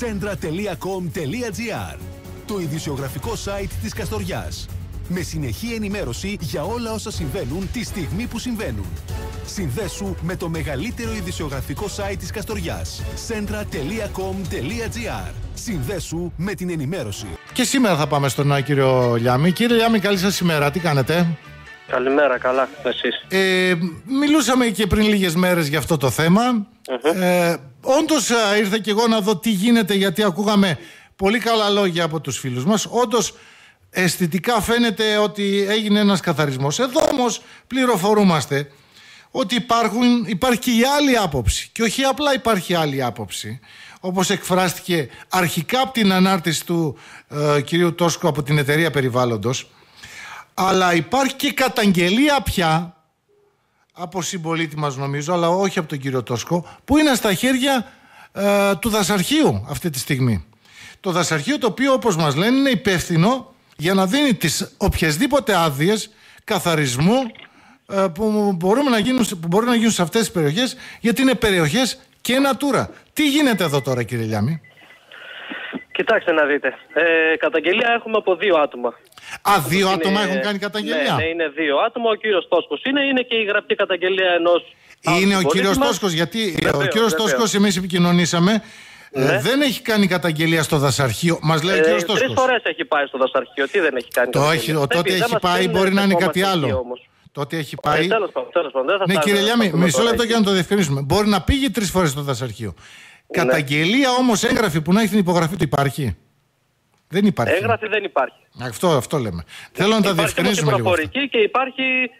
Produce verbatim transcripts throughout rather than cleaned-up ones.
centra τελεία com τελεία gr, το ειδησιογραφικό site της Καστοριάς, με συνεχή ενημέρωση για όλα όσα συμβαίνουν τη στιγμή που συμβαίνουν. Συνδέσου με το μεγαλύτερο ειδησιογραφικό site της Καστοριάς, centra τελεία com τελεία gr. Συνδέσου με την ενημέρωση. Και σήμερα θα πάμε στον κύριο Λιάμη. Κύριε Λιάμη, καλή σας ημέρα, τι κάνετε? Καλημέρα, καλά, εσείς? Ε, μιλούσαμε και πριν λίγες μέρες για αυτό το θέμα. Mm-hmm. ε, Όντως ήρθε και εγώ να δω τι γίνεται, γιατί ακούγαμε πολύ καλά λόγια από τους φίλους μας. Όντως αισθητικά φαίνεται ότι έγινε ένας καθαρισμός. Εδώ όμως πληροφορούμαστε ότι υπάρχουν, υπάρχει και η άλλη άποψη. Και όχι απλά υπάρχει άλλη άποψη, όπως εκφράστηκε αρχικά από την ανάρτηση του ε, κυρίου Τόσκου από την Εταιρεία Περιβάλλοντος, αλλά υπάρχει και καταγγελία πια από συμπολίτη μας, νομίζω, αλλά όχι από τον κύριο Τόσκο, που είναι στα χέρια ε, του δασαρχείου αυτή τη στιγμή. Το δασαρχείο, το οποίο όπως μας λένε είναι υπεύθυνο για να δίνει τις οποιασδήποτε άδειες καθαρισμού ε, που, μπορούμε να γίνουν, που μπορούν να γίνουν σε αυτές τις περιοχές, γιατί είναι περιοχές και Natura. Τι γίνεται εδώ τώρα, κύριε Λιάμη? Κοιτάξτε να δείτε. Ε, καταγγελία έχουμε από δύο άτομα. Α, Αυτός δύο είναι, άτομα έχουν κάνει καταγγελία. Ναι, ναι, είναι δύο άτομα. Ο κύριος Τόσκος είναι, είναι και η γραπτή καταγγελία ενός. Είναι ο κύριος Τόσκος, γιατί βεβαίως, ο κύριος Τόσκος, εμείς επικοινωνήσαμε, ναι. ε, δεν έχει κάνει καταγγελία στο δασαρχείο. Μας λέει ε, ο κύριος Τόσκος. Τρεις φορές έχει πάει στο δασαρχείο. Τι δεν έχει κάνει? Το έχει, ο, τότε έχει πάει, μπορεί να είναι κάτι άλλο. Τότε έχει πάει. Τέλος πάντων. Ναι, κύριε Λιάμη, μισό λεπτό για να το διευκρινίσουμε. Μπορεί να πήγε τρεις φορές στο δασαρχείο. Ναι. Καταγγελία όμως έγγραφη που να έχει την υπογραφή του υπάρχει? Δεν υπάρχει. Έγγραφη δεν υπάρχει. Αυτό, αυτό λέμε. Ναι. Θέλω να τα διευκρινίσουμε λίγο. Υπάρχει προφορική και υπάρχει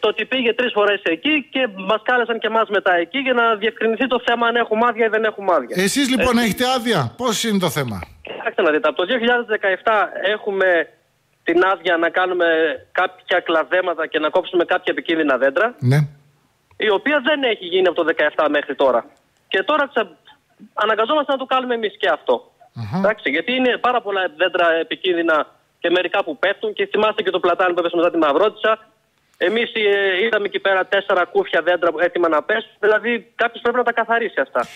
το ότι πήγε τρεις φορές εκεί και μας κάλεσαν και εμάς μετά εκεί για να διευκρινιστεί το θέμα αν έχουμε άδεια ή δεν έχουμε άδεια. Εσείς λοιπόν Έτσι. έχετε άδεια? Πώς είναι το θέμα? Κοιτάξτε να δείτε. Από το δύο χιλιάδες δεκαεπτά έχουμε την άδεια να κάνουμε κάποια κλαδέματα και να κόψουμε κάποια επικίνδυνα δέντρα. Ναι. Η οποία δεν έχει γίνει από το δύο χιλιάδες δεκαεπτά μέχρι τώρα. Και τώρα ξα... αναγκαζόμαστε να το κάνουμε εμείς και αυτό. Uh-huh. Εντάξει, γιατί είναι πάρα πολλά δέντρα επικίνδυνα και μερικά που πέφτουν. Και θυμάστε και το πλατάνι που έπεσε μετά τη Μαυρότισσα. Εμείς ε, είδαμε εκεί πέρα τέσσερα κούφια δέντρα έτοιμα να πέσουν. Δηλαδή κάποιος πρέπει να τα καθαρίσει αυτά.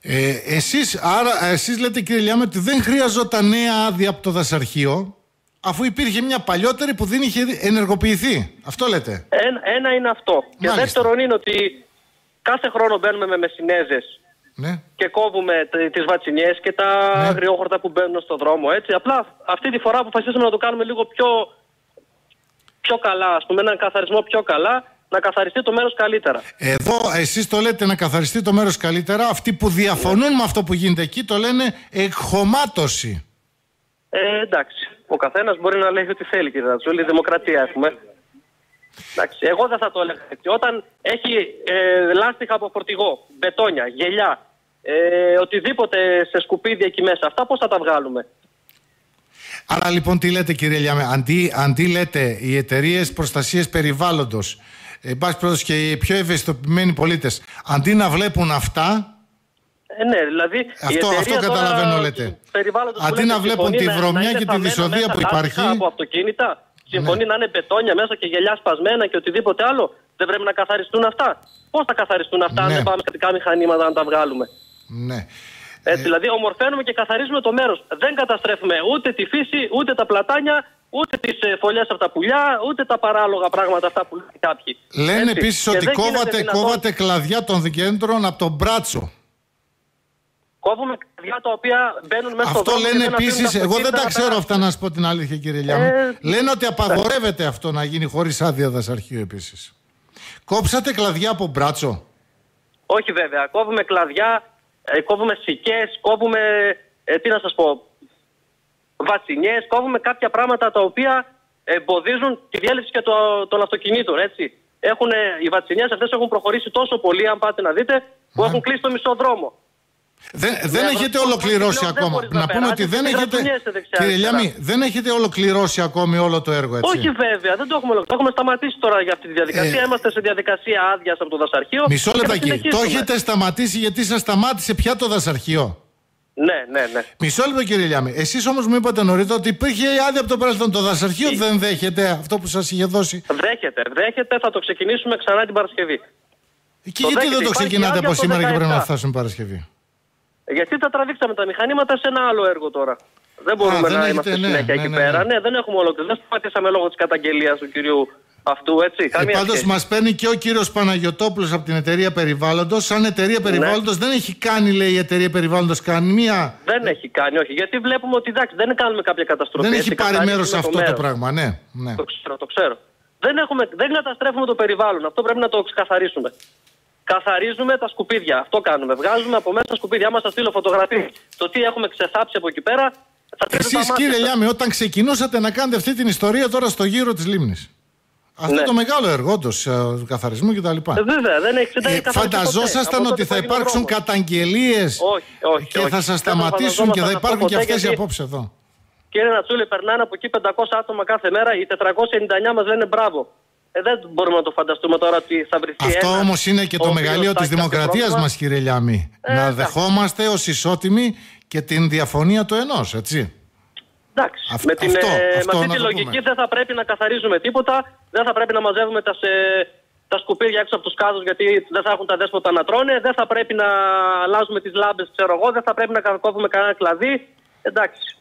Ε, εσείς, άρα, εσείς λέτε, κύριε Λιάμη, ότι δεν χρειαζόταν νέα άδεια από το δασαρχείο, αφού υπήρχε μια παλιότερη που δεν είχε ενεργοποιηθεί. Αυτό λέτε. Ένα, ένα είναι αυτό. Μάλιστα. Και δεύτερον είναι ότι κάθε χρόνο μπαίνουμε με μεσινέζες, ναι, και κόβουμε τις βατσινιές και τα ναι. αγριόχορτα που μπαίνουν στον δρόμο. Έτσι. Απλά αυτή τη φορά αποφασίσαμε να το κάνουμε λίγο πιο, πιο καλά, ας πούμε, έναν καθαρισμό πιο καλά, να καθαριστεί το μέρος καλύτερα. Εδώ εσείς το λέτε να καθαριστεί το μέρος καλύτερα. Αυτοί που διαφωνούν ναι. με αυτό που γίνεται εκεί το λένε εκχωμάτωση. Ε, εντάξει. Ο καθένας μπορεί να λέει ό,τι θέλει, κύριε Δατσούλη. Δημοκρατία έχουμε. Εντάξει, εγώ δεν θα το έλεγα. Όταν έχει ε, λάστιχα από φορτηγό, μπετόνια, γελιά, ε, οτιδήποτε σε σκουπίδια εκεί μέσα, αυτά πώς θα τα βγάλουμε? Άρα λοιπόν τι λέτε, κύριε Λιάμη? Αντί, αντί λέτε οι εταιρείες προστασίας περιβάλλοντος, εν πάση περιπτώσει και οι πιο ευαισθητοποιημένοι πολίτες, αντί να βλέπουν αυτά. Ε, ναι, δηλαδή, αυτό, αυτό καταλαβαίνω λέτε. Αντί να βλέπουν τη βρωμιά και τη δυσοδεία που υπάρχει. Από αυτοκίνητα. Συμφωνεί ναι. να είναι πετόνια μέσα και γελιά σπασμένα και οτιδήποτε άλλο. Δεν πρέπει να καθαριστούν αυτά. Πώς θα καθαριστούν αυτά, ναι. αν δεν πάμε κρατικά μηχανήματα να τα βγάλουμε? Ναι. Έτσι, ε... δηλαδή, ομορφαίνουμε και καθαρίζουμε το μέρος. Δεν καταστρέφουμε ούτε τη φύση, ούτε τα πλατάνια, ούτε τις φωλιές από τα πουλιά, ούτε τα παράλογα πράγματα αυτά που λένε κάποιοι. Λένε επίσης ότι κόβατε, δυνατόν... κόβατε κλαδιά των δικέντρων από τον μπράτσο. Κόβουμε κλαδιά τα οποία μπαίνουν μέσα αυτό στο δρόμο. Αυτό λένε επίσης. Εγώ δεν τα ξέρω αυτά, να σου πω την αλήθεια, κύριε Λιάμη. Ε, λένε ότι απαγορεύεται ε. αυτό να γίνει χωρίς άδεια δασαρχείου επίσης. Κόψατε κλαδιά από μπράτσο? Όχι βέβαια. Κόβουμε κλαδιά, κόβουμε σικές, κόβουμε. Ε, τι να σας πω. Βασινιές, κόβουμε κάποια πράγματα τα οποία εμποδίζουν τη διέλευση και το, των αυτοκινήτων. Έτσι. Έχουν, οι βασινιές αυτές έχουν προχωρήσει τόσο πολύ, αν πάτε να δείτε, που ε. έχουν κλείσει το μισό δρόμο. Δεν, δεν έχετε ολοκληρώσει ακόμα. Δεν να, να πούμε περάσεις, ότι δεν έχετε. Κύριε Λιάμη, δεν έχετε ολοκληρώσει ακόμη όλο το έργο, έτσι? Όχι, βέβαια, δεν το έχουμε ολοκληρώσει. Το έχουμε σταματήσει τώρα για αυτή τη διαδικασία. Ε... Είμαστε σε διαδικασία άδεια από το δασαρχείο. Μισό λεπτάκι. Το έχετε σταματήσει γιατί σας σταμάτησε πια το δασαρχείο. Ναι, ναι, ναι. Μισό λεπτό, κύριε Λιάμη. Εσείς όμως μου είπατε νωρίτερα ότι υπήρχε άδεια από το παρελθόν. Το δασαρχείο ε... δεν δέχεται αυτό που σας είχε δώσει. Δέχεται, δέχεται. Θα το ξεκινήσουμε ξανά την Παρασκευή. Και γιατί δεν το ξεκινάτε από σήμερα και πρέπει να φτάσουμε Παρασκευή? Γιατί τα τραβήξαμε τα μηχανήματα σε ένα άλλο έργο τώρα. Δεν μπορούμε Α, δεν να έχετε, είμαστε ναι, συνέχεια ναι, εκεί ναι, πέρα. Ναι, ναι. ναι, δεν έχουμε ολοκληρώσει. Δεν σταματήσαμε λόγω της καταγγελίας του κυρίου αυτού, έτσι. Ε, πάντως μας παίρνει και ο κύριος Παναγιωτόπουλος από την εταιρεία περιβάλλοντος. Σαν εταιρεία περιβάλλοντος ναι. δεν έχει κάνει, λέει, η εταιρεία περιβάλλοντος καμία. Δεν ε... έχει κάνει, όχι. Γιατί βλέπουμε ότι εντάξει, δεν κάνουμε κάποια καταστροφή. Δεν έχει πάρει μέρος σε αυτό το πράγμα, ναι. ναι. Το ξέρω, το ξέρω. Δεν, έχουμε, δεν καταστρέφουμε το περιβάλλον. Αυτό πρέπει να το ξεκαθαρίσουμε. Καθαρίζουμε τα σκουπίδια. Αυτό κάνουμε. Βγάζουμε από μέσα τα σκουπίδια. Άμα σας στείλω φωτογραφία το τι έχουμε ξεθάψει από εκεί πέρα. Εσείς, κύριε Λιάμη, όταν ξεκινούσατε να κάνετε αυτή την ιστορία τώρα στο γύρο της λίμνης. Αυτό ναι. το μεγάλο έργο όντως του καθαρισμού κτλ. Ε, βέβαια, δεν έχει ε, φανταζόσασταν ότι θα υπάρξουν καταγγελίες και όχι, θα σας σταματήσουν και θα υπάρχουν και αυτές οι απόψεις εδώ. Κύριε Νατσούλη, περνάνε από εκεί πεντακόσια άτομα κάθε μέρα. Οι τετρακόσιοι ενενήντα εννιά μας λένε μπράβο. Ε, δεν μπορούμε να το φανταστούμε τώρα ότι θα βρεθεί. Αυτό όμως είναι και το μεγαλείο της δημοκρατίας μας, κύριε Λιάμη. Ε, να δεχόμαστε ως ισότιμοι και την διαφωνία του ενός, έτσι. Εντάξει. Αυτ, με, την, αυτό, ε, αυτό με αυτή τη λογική δεν θα πρέπει να καθαρίζουμε τίποτα, δεν θα πρέπει να μαζεύουμε τα, σε, τα σκουπίδια έξω από τους κάδους γιατί δεν θα έχουν τα δέσποτα να τρώνε, δεν θα πρέπει να αλλάζουμε τις λάμπες, ξέρω εγώ, δεν θα πρέπει να κόβουμε κανένα κλαδί. Εντάξει.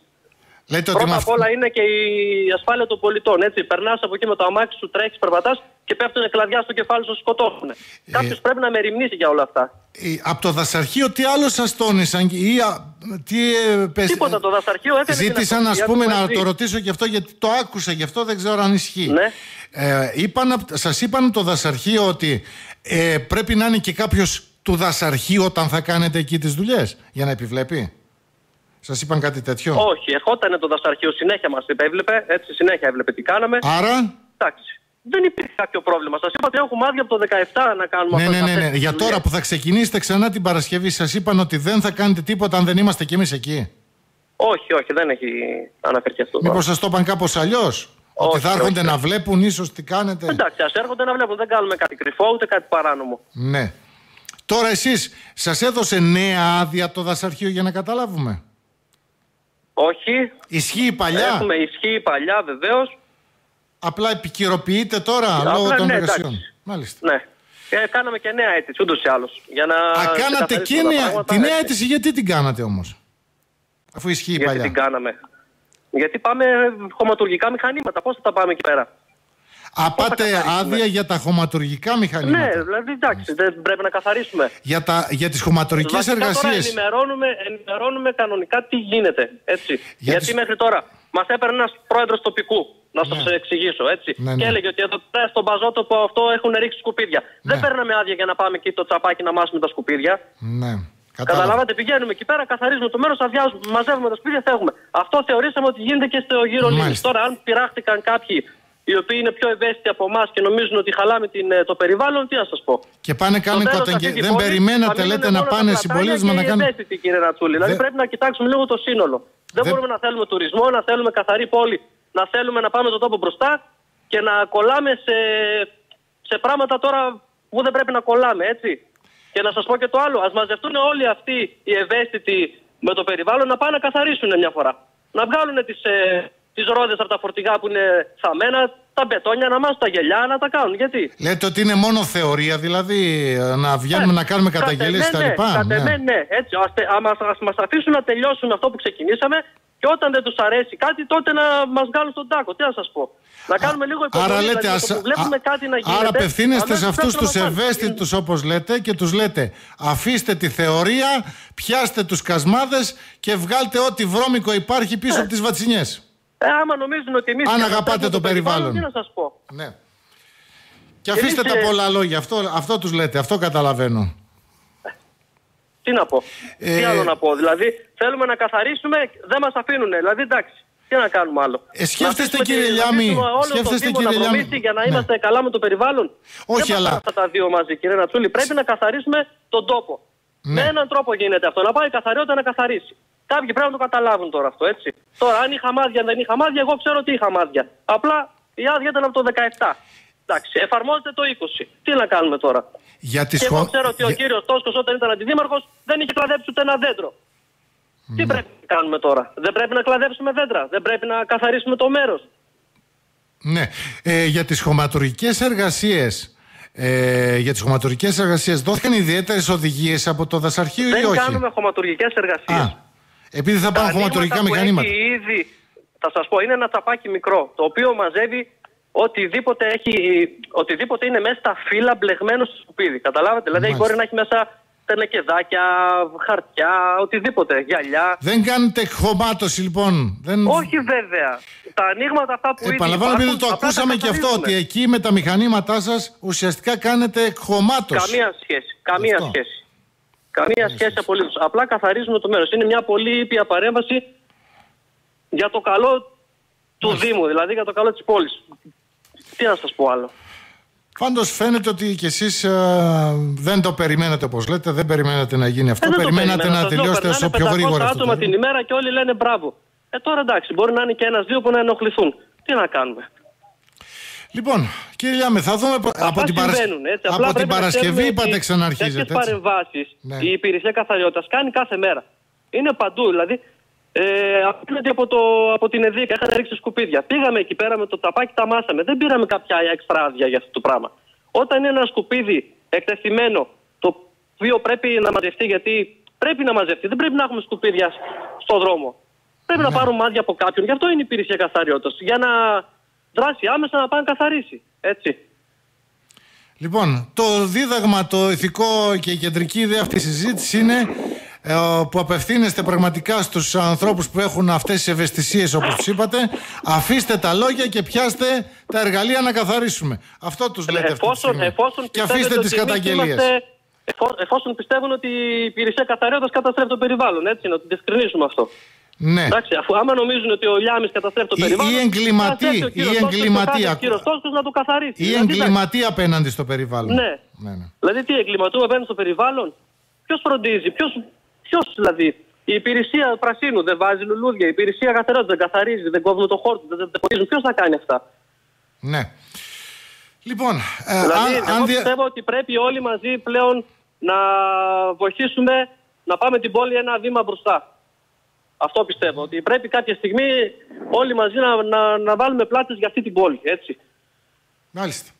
Λέτε πρώτα απ' αυ... όλα είναι και η ασφάλεια των πολιτών. Έτσι. Περνάς από εκεί με το αμάξι σου, τρέχεις, περπατάς και πέφτουνε κλαδιά στο κεφάλι σου, σκοτώθουν. Ε... Κάποιος πρέπει να με μεριμνήσει για όλα αυτά. Ε, από το δασαρχείο τι άλλο σας τόνισαν, ή α, τι ε, πες... Τίποτα το δασαρχείο έκανε. Ζήτησαν, ας πούμε, να το ρωτήσω και αυτό γιατί το άκουσα, γι' αυτό δεν ξέρω αν ισχύει. Ναι. Ε, είπαν, σας είπαν το δασαρχείο ότι ε, πρέπει να είναι και κάποιος του δασαρχείου όταν θα κάνετε εκεί τις δουλειές για να επιβλέπει. Σας είπαν κάτι τέτοιο? Όχι, ερχόταν το δασαρχείο, συνέχεια μας έβλεπε, έτσι συνέχεια έβλεπε τι κάναμε. Άρα. Εντάξει. Δεν υπήρχε κάποιο πρόβλημα. Σας είπα ότι έχουμε άδεια από το δεκαεπτά να κάνουμε ναι, αυτό. Ναι, ναι, ναι. Για τώρα που θα ξεκινήσετε ξανά την Παρασκευή, σας είπαν ότι δεν θα κάνετε τίποτα αν δεν είμαστε κι εμείς εκεί? Όχι, όχι, δεν έχει αναφερθεί αυτό. Μήπως σας το είπαν κάπως αλλιώς? Ότι θα έρχονται όχι. να βλέπουν ίσως τι κάνετε? Εντάξει, ας έρχονται να βλέπουν. Δεν κάνουμε κάτι κρυφό ούτε κάτι παράνομο. Ναι. Τώρα εσείς, σας έδωσε νέα άδεια το δασαρχείο για να καταλάβουμε? Όχι. Ισχύει η παλιά. Έχουμε, ισχύει η παλιά, βεβαίως. Απλά επικυροποιείται τώρα Απλά, λόγω των ναι, εργασιών. Εντάξει. Μάλιστα. Ναι. Ε, κάναμε και νέα αίτηση, ούτως ή άλλως. Για να Α, κάνατε και νέα. Πράγματα, τη νέα αίτηση γιατί την κάνατε όμως? Αφού ισχύει η γιατί παλιά. Γιατί την κάναμε? Γιατί πάμε χωματουργικά μηχανήματα. Πώς θα τα πάμε εκεί πέρα? Α, πάτε άδεια για τα χωματουργικά μηχανήματα. Ναι, δηλαδή εντάξει, δεν πρέπει να καθαρίσουμε. Για, τα, για τις χωματουργικές εργασίες. Τώρα ενημερώνουμε, ενημερώνουμε κανονικά τι γίνεται. Έτσι. Για Γιατί τις... μέχρι τώρα μας έπαιρνε ένας πρόεδρος τοπικού. Να σας ναι. εξηγήσω, έτσι. Ναι, ναι. Και έλεγε ότι εδώ πέρα στον παζότοπο αυτό έχουν ρίξει σκουπίδια. Ναι. Δεν παίρναμε άδεια για να πάμε εκεί το τσαπάκι να μάσουμε τα σκουπίδια. Ναι. Καταλάβατε, πηγαίνουμε εκεί πέρα, καθαρίζουμε το μέρος, αδειάζουμε, μαζεύουμε τα σκουπίδια, φεύγουμε. Αυτό θεωρήσαμε ότι γίνεται και στο γύρο λίμνης. Τώρα, αν πειράχτηκαν κάποιοι οι οποίοι είναι πιο ευαίσθητοι από εμάς και νομίζουν ότι χαλάμε την, το περιβάλλον, τι να σας πω. Και πάνε κάνουν καταγγελίες. Δεν περιμένατε, λέτε, να πάνε συμπολίσμα να κάνουν. Ευαίσθητοι, κύριε Νατσούλη. Δηλαδή πρέπει να κοιτάξουμε λίγο το σύνολο. Δεν μπορούμε να θέλουμε τουρισμό, να θέλουμε καθαρή πόλη, να θέλουμε να πάμε τον τόπο μπροστά και να κολλάμε σε, σε πράγματα τώρα που δεν πρέπει να κολλάμε, έτσι. Και να σας πω και το άλλο. Ας μαζευτούν όλοι αυτοί οι ευαίσθητοι με το περιβάλλον να πάνε να καθαρίσουν μια φορά. Να βγάλουν τις. Ε, τις ρόδες από τα φορτηγά που είναι θαμμένα, τα μπετόνια να μάσουν, τα γελιά να τα κάνουν. Γιατί? Λέτε ότι είναι μόνο θεωρία, δηλαδή να βγαίνουμε ε, να κάνουμε καταγγελίες κτλ. Ναι, ναι, ναι. Έτσι, ας μας αφήσουν να τελειώσουν αυτό που ξεκινήσαμε και όταν δεν τους αρέσει κάτι, τότε να μας βγάλουν στον τάκο. Τι να σας πω? Να κάνουμε α, λίγο υπομονή. Άρα, λέτε, δηλαδή, ας, βλέπουμε α, κάτι να γίνεται, άρα απευθύνεστε σε αυτούς τους ευαίσθητους, όπως λέτε, και τους λέτε αφήστε τη θεωρία, πιάστε τους κασμάδες και βγάλτε ό,τι βρώμικο υπάρχει πίσω ε. από τις βατσινιές. Ε, άμα νομίζουν ότι εμείς... Αν αγαπάτε το, το περιβάλλον. Τι να σας πω. Ναι. Και αφήστε εμείς... τα πολλά λόγια. Αυτό, αυτό τους λέτε. Αυτό καταλαβαίνω. Τι να πω. Ε... Τι άλλο να πω. Δηλαδή θέλουμε να καθαρίσουμε. Δεν μας αφήνουν. Δηλαδή εντάξει. Τι να κάνουμε άλλο. Ε, σκέφτεστε να κύριε Λιάμη. Σκέφτεστε κύριε Λιάμη. Για να είμαστε ναι. καλά με το περιβάλλον. Όχι δεν αλλά... Δεν αυτά τα δύο μαζί κύριε Νατσούλη. Πρέπει να καθαρίσουμε τον τόπο. Ναι. Με έναν τρόπο γίνεται αυτό. Να πάει καθαριότητα να καθαρίσει. Κάποιοι πρέπει να το καταλάβουν τώρα αυτό, έτσι. Τώρα, αν είχα μάδια, δεν είχα μάδια, εγώ ξέρω ότι είχα μάδια. Απλά η άδεια ήταν από το δεκαεπτά. Εντάξει, εφαρμόζεται το είκοσι. Τι να κάνουμε τώρα? Για τις και χω... εγώ ξέρω ότι για... ο κύριος Τόσκος όταν ήταν αντιδήμαρχος δεν είχε κλαδέψει ούτε ένα δέντρο. Mm. Τι πρέπει να κάνουμε τώρα? Δεν πρέπει να κλαδέψουμε δέντρα. Δεν πρέπει να καθαρίσουμε το μέρος. Ναι. Ε, για τις χωματουργικές εργασίες Ε, για τις χωματουργικές εργασίες δόθηκαν ιδιαίτερες οδηγίες από το δασαρχείο ή όχι? Δεν κάνουμε χωματουργικές εργασίες. Α, επειδή θα πάνε χωματουργικά μηχανήματα. Ήδη, θα σας πω, είναι ένα τσαπάκι μικρό, το οποίο μαζεύει οτιδήποτε, έχει, οτιδήποτε είναι μέσα στα φύλλα μπλεγμένο στο σκουπίδι. Καταλάβατε, δηλαδή μάλιστα. Μπορεί να έχει μέσα τενεκεδάκια, χαρτιά, οτιδήποτε, γυαλιά. Δεν κάνετε χωμάτωση λοιπόν? Δεν... Όχι βέβαια. Τα ανοίγματα αυτά που είπατε. Επαναλαμβάνω, επειδή το ακούσαμε και αυτό, ότι εκεί με τα μηχανήματά σας ουσιαστικά κάνετε χωμάτωση. Καμία σχέση. Καμία αυτό. σχέση. Καμία σχέση, σχέση απολύτως. Απλά καθαρίζουμε το μέρος. Είναι μια πολύ ήπια παρέμβαση για το καλό του Μάλιστα. Δήμου, δηλαδή για το καλό της πόλης. Τι να σας πω άλλο. Πάντως φαίνεται ότι κι εσείς α, δεν το περιμένατε, όπως λέτε, δεν περιμένατε να γίνει αυτό. Ε, περιμένατε να τελειώσετε όσο πιο γρήγορα. Περνάνε άτομα την ημέρα και όλοι λένε μπράβο. Ε, τώρα εντάξει, μπορεί να είναι και ένας-δύο που να ενοχληθούν. Τι να κάνουμε. Λοιπόν, κύριε Λιάμε, θα δούμε από, από την, παρασ... έτσι, από την Παρασκευή. Είπατε ξαναρχίζετε. Τέτοιες παρεμβάσεις ναι. η υπηρεσία καθαριότητας κάνει κάθε μέρα. Είναι παντού, δηλαδή. Ε, από, το, από την ΕΔΙΚΑ είχαν ρίξει σκουπίδια. Πήγαμε εκεί πέρα με το ταπάκι, τα μάσαμε. Δεν πήραμε κάποια εξτράδια για αυτό το πράγμα. Όταν είναι ένα σκουπίδι εκτεθειμένο, το οποίο πρέπει να μαζευτεί, γιατί πρέπει να μαζευτεί, δεν πρέπει να έχουμε σκουπίδια στον δρόμο. Πρέπει ναι. να πάρουμε άδεια από κάποιον. Γι' αυτό είναι η υπηρεσία καθαριότητας. Για να δράσει άμεσα να πάνε καθαρίσει. Έτσι. Λοιπόν, το δίδαγμα, το ηθικό και η κεντρική ιδέα αυτή τη συζήτηση είναι. Που απευθύνεστε πραγματικά στους ανθρώπους που έχουν αυτές τις ευαισθησίες, όπως τους είπατε, αφήστε τα λόγια και πιάστε τα εργαλεία να καθαρίσουμε. Αυτό τους λέτε αυτή τη στιγμή. Και αφήστε τις καταγγελίες. Εφόσον πιστεύουν ότι η υπηρεσία καθαριότητας καταστρέφει το περιβάλλον, έτσι, να το διευκρινίσουμε αυτό. Ναι. Εντάξει, αφού, άμα νομίζουν ότι ο Λιάμης καταστρέφει το περιβάλλον. Ή εγκληματία απέναντι στο περιβάλλον. Ναι. Ναι, ναι. Δηλαδή, τι εγκληματούμε απέναντι στο περιβάλλον, ποιο φροντίζει, ποιο. Ποιος δηλαδή, η υπηρεσία πρασίνου δεν βάζει λουλούδια, η υπηρεσία καθαριότητας δεν καθαρίζει, δεν κόβουν το χώρο, δεν τεπονίζουν. Ποιος θα κάνει αυτά. Ναι. Λοιπόν, ε, δηλαδή, αν, εγώ αν... πιστεύω ότι πρέπει όλοι μαζί πλέον να βοηθήσουμε να πάμε την πόλη ένα βήμα μπροστά. Αυτό πιστεύω, ότι πρέπει κάποια στιγμή όλοι μαζί να, να, να βάλουμε πλάτες για αυτή την πόλη, έτσι. Μάλιστα.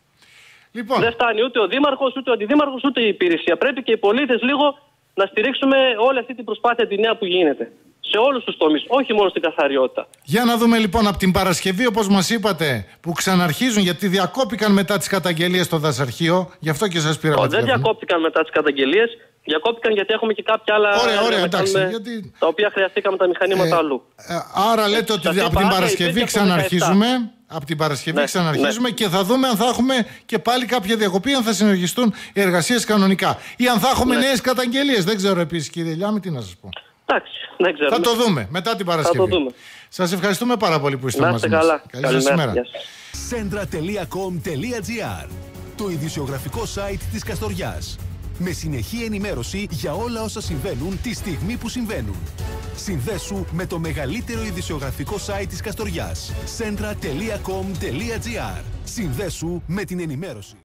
Λοιπόν. Δεν φτάνει ούτε ο Δήμαρχος, ούτε ο Αντιδήμαρχος, ούτε η υπηρεσία. Πρέπει και οι πολίτες λίγο... να στηρίξουμε όλη αυτή την προσπάθεια τη νέα που γίνεται. Σε όλους τους τομείς, όχι μόνο στην καθαριότητα. Για να δούμε λοιπόν από την Παρασκευή, όπως μας είπατε, που ξαναρχίζουν, γιατί διακόπηκαν μετά τις καταγγελίες στο δασαρχείο, γι' αυτό και σας πήραμε. Δεν διακόπηκαν μετά τις καταγγελίες, διακόπηκαν γιατί έχουμε και κάποια άλλα. Ωραία, ωραία, εντάξει, κάνουμε, γιατί... τα οποία χρειαστήκαμε τα μηχανήματα ε, αλλού. Ε, άρα λέτε ότι από την Παρασκευή ξαναρχίζουμε. Από την Παρασκευή ναι, ξαναρχίζουμε ναι. και θα δούμε αν θα έχουμε και πάλι κάποια διακοπή, αν θα συνεχιστούν οι εργασίες κανονικά. Ή αν θα έχουμε ναι. νέες καταγγελίες. Δεν ξέρω επίσης, κύριε Λιάμη, τι να σας πω. Εντάξει, δεν ξέρω. Θα το δούμε μετά την Παρασκευή. Θα το δούμε. Σας ευχαριστούμε πάρα πολύ που είστε μαζί μας. Καλή σας ημέρα. Centra τελεία com τελεία gr, το ειδησιογραφικό site της Καστοριάς. Με συνεχή ενημέρωση για όλα όσα συμβαίνουν τη στιγμή που συμβαίνουν. Συνδέσου με το μεγαλύτερο ειδησιογραφικό site της Καστοριάς. centra τελεία com τελεία gr. Συνδέσου με την ενημέρωση.